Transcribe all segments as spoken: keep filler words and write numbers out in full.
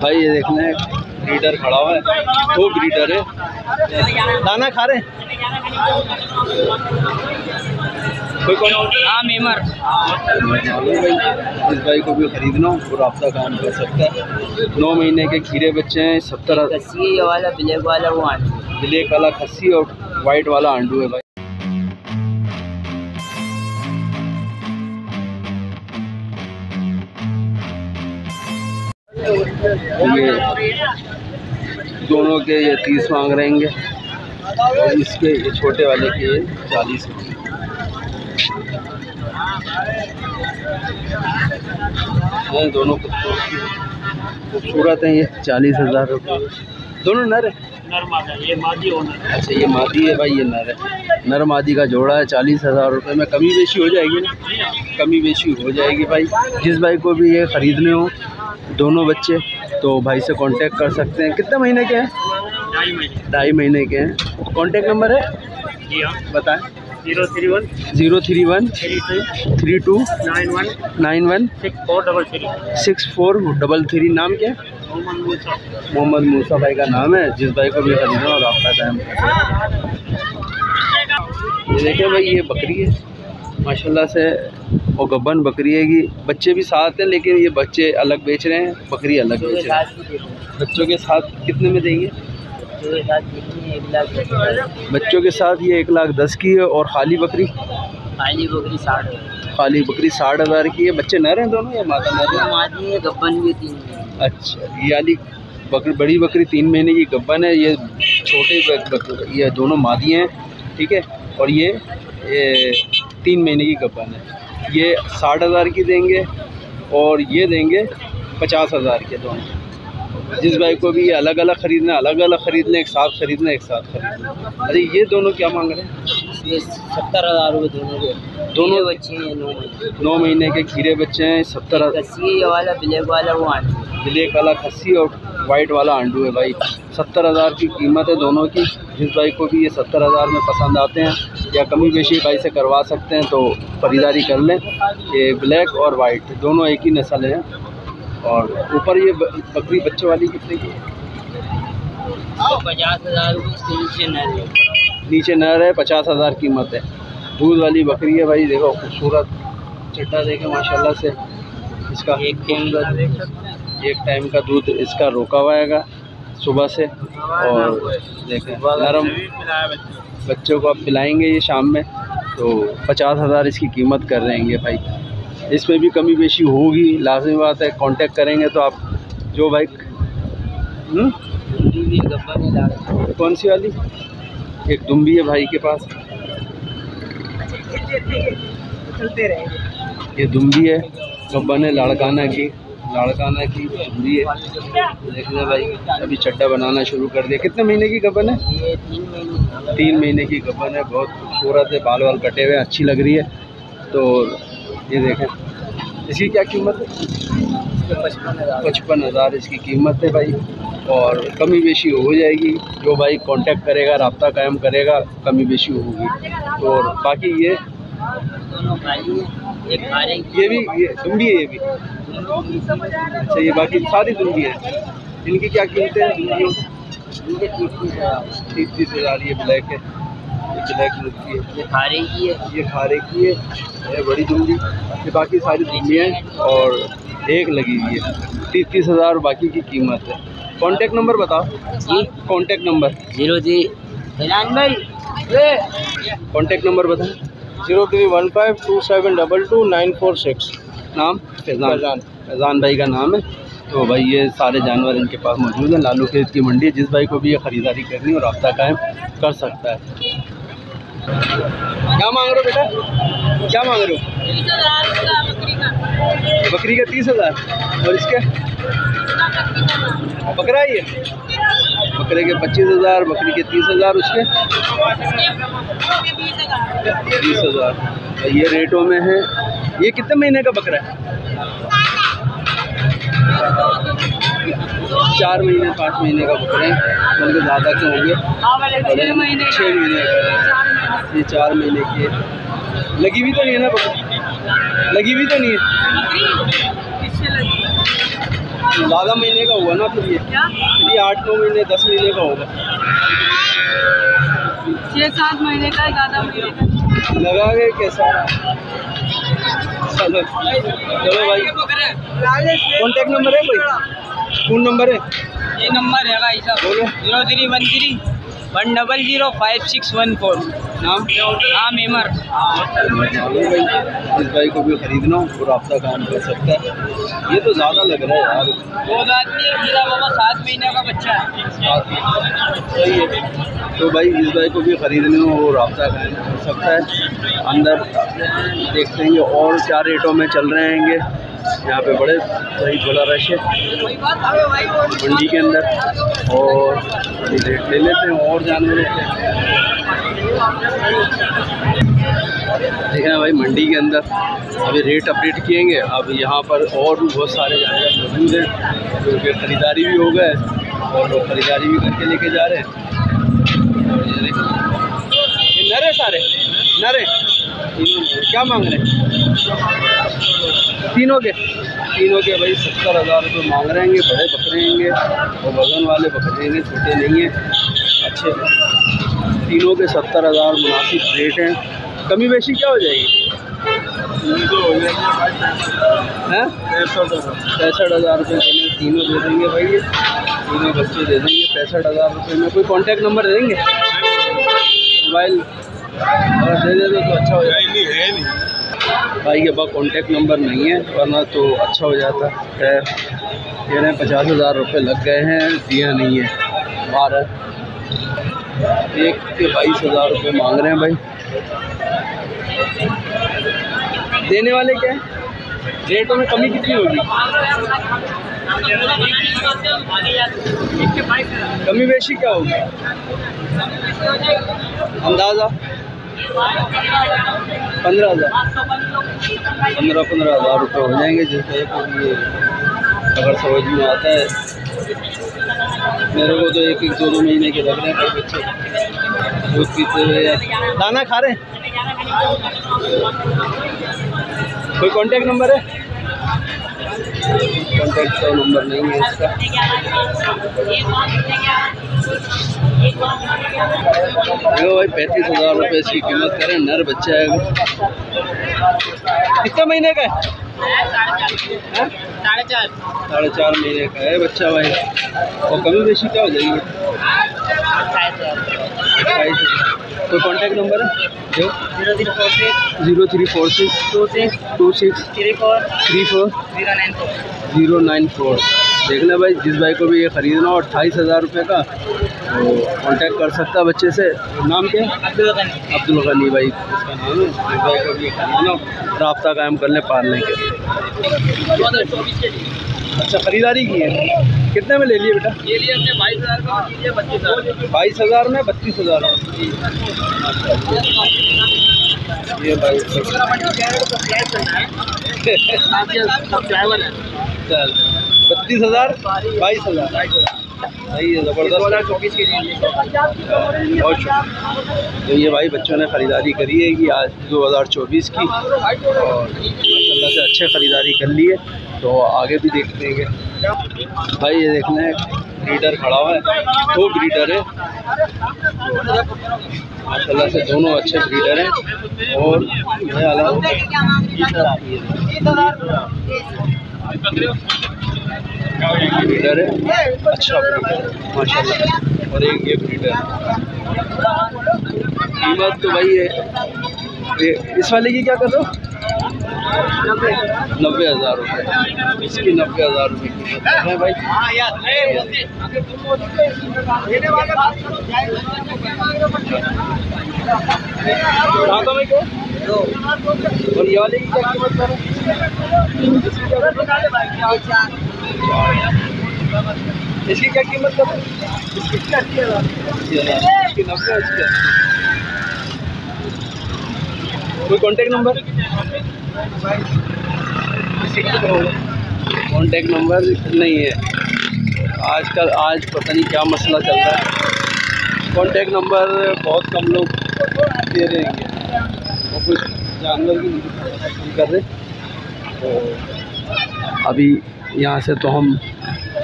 भाई ये देखना है ब्रीडर खड़ा हुआ है, दो तो ब्रीडर है। दाना खा रहे कोई कौन? हाँ मेमर। इस भाई को भी खरीदना हो और आपका काम कर सकता है। नौ महीने के खीरे बच्चे हैं। सत्तर खस्सी वाला ब्लैक वाला वो आंडू, ब्लैक वाला खस्सी और वाइट वाला आंडू है भाई। ये दोनों के ये तीस मांग रहेंगे और इसके छोटे वाले के चालीस। दोनों खूबसूरत हैं। ये चालीस हज़ार रुपये। दोनों नर है। नर मादा, ये मादी होना। अच्छा ये मादी है भाई, ये नर है। नर मादी का जोड़ा है चालीस हज़ार रुपये में। कमी बेशी हो जाएगी ना? कमी बेशी हो जाएगी भाई। जिस भाई को भी ये ख़रीदने हो दोनों बच्चे तो भाई से कांटेक्ट कर सकते हैं। कितने महीने के हैं? ढाई महीने के हैं। कांटेक्ट नंबर है जी हाँ बताएं। Zero three one zero three one three two three two nine one nine one six four double three six four double three. नाम क्या है? मोहम्मद मूसा। मोहम्मद मूसा भाई का नाम है। जिस भाई को भी करना और आपका टाइम। ये देखिए भाई ये बकरी है माशाल्लाह से और गब्बन बकरी है की। बच्चे भी साथ हैं लेकिन ये बच्चे अलग बेच रहे हैं, बकरी अलग बेच रहे हैं। बच्चों के साथ कितने में देंगे? बच्चों के साथ ये एक लाख दस की है और खाली बकरी खाली बकरी साठ खाली बकरी साठ हज़ार की है। बच्चे नर हैं दोनों या मादा? नर मादी है। गब्बन भी तीन। अच्छा ये वाली बकरी बड़ी बकरी तीन महीने की गब्बन है। ये छोटे ये दोनों मादी हैं ठीक है। और ये तीन महीने की गब्बन है। ये साठ हज़ार की देंगे और ये देंगे पचास हज़ार के दोनों। जिस भाई को भी ये अलग अलग ख़रीदना अलग अलग ख़रीदना एक साथ ख़रीदना एक साथ ख़रीदना। अरे ये दोनों क्या मांग रहे हैं? ये सत्तर हज़ार रुपये दोनों के। दोनों बच्चे हैं नौ महीने नौ महीने के खीरे बच्चे हैं। सत्तर खस्सी वाला ब्लैक वाला वो आंडू, ब्लैक वाला खस्सी और वाइट वाला आंडू है भाई। सत्तर हज़ार की कीमत है दोनों की। जिस भाई को भी ये सत्तर हज़ार में पसंद आते हैं या कमी बेशी भाई से करवा सकते हैं तो ख़रीदारी कर लें। ये ब्लैक और वाइट दोनों एक ही नस्ल है। और ऊपर ये बकरी बच्चों वाली कितने की है? पचास हज़ार। नीचे नर है। नीचे नर है। पचास हज़ार कीमत है। दूध वाली बकरी है भाई। देखो खूबसूरत चट्टा देखे माशाल्लाह से। इसका एक एक टाइम का दूध इसका रोका हुआ आएगा सुबह से। और देखें नरम बच्चों को आप पिलाएंगे ये शाम में तो पचास हज़ार इसकी कीमत कर रहेंगे भाई। इसमें भी कमी बेशी होगी लाजमी बात है। कांटेक्ट करेंगे तो आप जो भाई हम्म कौन सी वाली एक दुम्बी है भाई के पास। ये दुम्बी है गब्बन है लाड़काना की लाड़काना की दुम्बी है। देखना भाई अभी चट्टा बनाना शुरू कर दिया। कितने महीने की गब्बन है? ये तीन महीने तीन महीने की गब्बन है। बहुत खूबसूरत है, बाल बाल कटे हुए अच्छी लग रही है। तो ये देखें इसकी क्या कीमत है? पचपन हज़ार इसकी कीमत है भाई। और कमी बेशी हो जाएगी जो भाई कांटेक्ट करेगा राब्ता कायम करेगा कमी बेशी होगी। और बाकी ये ये भी ये दुम्बी है ये भी। अच्छा ये बाकी सारी दुम्बी है। इनकी क्या कीमतें हैं? तीस तीस हज़ार। ये ब्लैक है ये ब्लैक दुम्बी है। ये खारे की है ये खारे की है ये बड़ी दुम्बी। ये बाकी सारी दुम्बी हैं और एक लगी हुई है। तीस तीस हज़ार बाकी की कीमत है। कॉन्टेक्ट नंबर बताओ जी। कॉन्टेक्ट नंबर जीरो जी कॉन्टेक्ट नंबर बताओ zero three one five two seven double two nine four six. नाम फैजान। फैजान भाई का नाम है। तो भाई ये सारे जानवर इनके पास मौजूद हैं। लालूखेत की मंडी है। जिस भाई को भी ये ख़रीदारी करनी और राब्ता कायम कर सकता है। क्या मांग रहे हो बेटा? क्या मांग रहे हो? बकरी का तीस हज़ार और इसके बकरा ही है। बकरे के पच्चीस हज़ार बकरी के तीस हज़ार उसके बीस हज़ार। ये रेटों में है। ये कितने महीने का बकरा है? चार महीने पाँच महीने का बकरा है। बल्कि ज़्यादा क्यों होंगे छः महीने का। ये चार महीने की है। लगी भी तो नहीं है ना बकरी? लगी भी तो नहीं है। ज़्यादा महीने का होगा ना फिर ये ये आठ नौ महीने दस महीने का होगा, छः सात महीने का ज़्यादा महीने का लगा के कैसा। चलो चलो भाई, कॉन्टैक्ट नंबर है भाई, फ़ोन नंबर है, ये नंबर है भाई साहब, बोलो zero three one three one double zero five six one four. नाम नाम एमर। इस भाई को भी खरीदना हो तो आपका काम कर सकता है। ये तो ज़्यादा लग रहा है यार, दो आदमी एक मेरा बाबा सात महीने का बच्चा है, सही है। तो भाई इस भाई को भी खरीदना हो और आपका काम कर सकता है। अंदर देखते हैं और क्या रेटों में चल रहे हैंगे। यहाँ पे बड़े सही बड़ा रश है मंडी के अंदर, और रेट ले लेते हैं और जानवर लेते हैं। देखा भाई मंडी के अंदर अभी रेट अपडेट किएंगे। अब यहाँ पर और भी बहुत सारे जानवर मौजूद हैं, क्योंकि ख़रीदारी भी हो गए और लोग ख़रीदारी भी करके लेके जा रहे हैं। नरे सारे नरे क्या मांग रहे हैं तीनों के तीनों के भाई सत्तर हज़ार रुपये मांग रहे हैं। बड़े बकरे हैं और वजन वाले बकरे हैं, छोटे नहीं हैं, अच्छे हैं। तीनों के सत्तर हज़ार मुनासिब रेट हैं। कमी बेशी क्या हो जाएगी? हैं पैंसठ हज़ार रुपये के तीनों दे देंगे भाई, ये तीनों बच्चे दे देंगे पैंसठ हज़ार रुपये में। कोई कॉन्टैक्ट नंबर दे देंगे, मोबाइल और दे दे दो तो अच्छा हो जाए। नहीं है नहीं भाई के पास कॉन्टैक्ट नंबर नहीं है, वरना तो अच्छा हो जाता है। कह रहे हैं पचास हज़ार रुपये लग गए हैं, दिया नहीं है। बारह एक के बाईस हज़ार रुपये मांग रहे हैं भाई। देने वाले क्या है? रेटों में कमी कितनी होगी? कमी बेशी क्या होगी अंदाज़ा? पंद्रह हज़ार पंद्रह पंद्रह हज़ार रुपये हो जाएंगे, जिससे ये अगर समझ में आता है। मेरे को तो एक एक दो दो महीने के लग रहे हैं। कई बच्चे दूध पीते हुए दाना खा रहे हैं। कोई कॉन्टैक्ट नंबर है? कॉन्टैक्ट का नंबर नहीं है इसका। देखो भाई पैंतीस हज़ार रुपये इसकी कीमत करें। नर बच्चा है, कितने महीने का है? साढ़े चार साढ़े चार महीने का है बच्चा भाई। और कमी बेशी क्या हो जाएगी? कोई कॉन्टैक्ट नंबर है? जो zero three four six zero three four six two six two six three four three four zero nine four zero nine four देख लें भाई। जिस भाई को भी ये ख़रीदना हो अट्ठाईस हज़ार रुपये का, तो कॉन्टैक्ट कर सकता है बच्चे से। नाम क्या है? अब्दुल गनी। अब्दुल गनी भाई इसका नाम है। जिस भाई को भी ये खरीदना हो राब्ता कायम कर लें पालने के। अच्छा ख़रीदारी की है, कितने में ले लिए बेटा? ले लिए हमने बाईस हज़ार का, लिए बत्तीस हज़ार बाईस हज़ार में बत्तीस हज़ार ये बाईस बत्तीस हज़ार बाईस हज़ार सही है, ज़बरदस्त। चौबीस के लिए और तो ये भाई बच्चों ने ख़रीदारी करी है कि आज दो हज़ार चौबीस की, और माशाल्लाह से अच्छे ख़रीदारी कर ली है। तो आगे भी देख लेंगे भाई। ये देख लें ब्रीडर खड़ा हुआ है, दो ब्रीडर है माशाल्लाह से, दोनों अच्छे ब्रीडर हैं। और ब्रीडर है अच्छा ब्रीडर माशाल्लाह, और एक ये ब्रीडर है। कीमत तो भाई है इस वाले की क्या कर दो? नब्बे हज़ार रुपये इसकी, नब्बे हज़ार रुपये कीमत है भाई। दांतों में क्या और ये वाले की क्या कीमत है? इसकी क्या कीमत है? इसकी नब्बे हज़ार। कोई कॉन्टैक्ट नंबर? कॉन्टैक्ट नंबर नहीं है आजकल। आज पता नहीं क्या मसला चल रहा है, कॉन्टैक्ट नंबर बहुत कम लोग दे रहे हैं। और कुछ जानवर भी कर रहे, तो अभी यहाँ से तो हम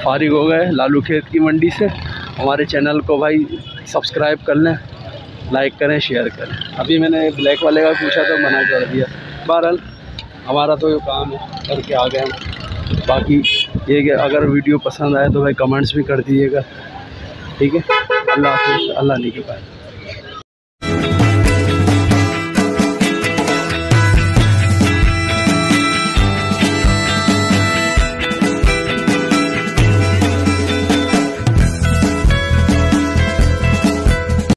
फारिग हो गए लालूखेत की मंडी से। हमारे चैनल को भाई सब्सक्राइब कर लें, लाइक करें, शेयर करें। अभी मैंने ब्लैक वाले का पूछा तो मना कर दिया। बहरहाल हमारा तो ये काम है, करके आ गए हम। बाकी ये कि अगर वीडियो पसंद आए तो भाई कमेंट्स भी कर दीजिएगा, ठीक है। अल्लाह हाफिज़, अल्लाह निगहबान।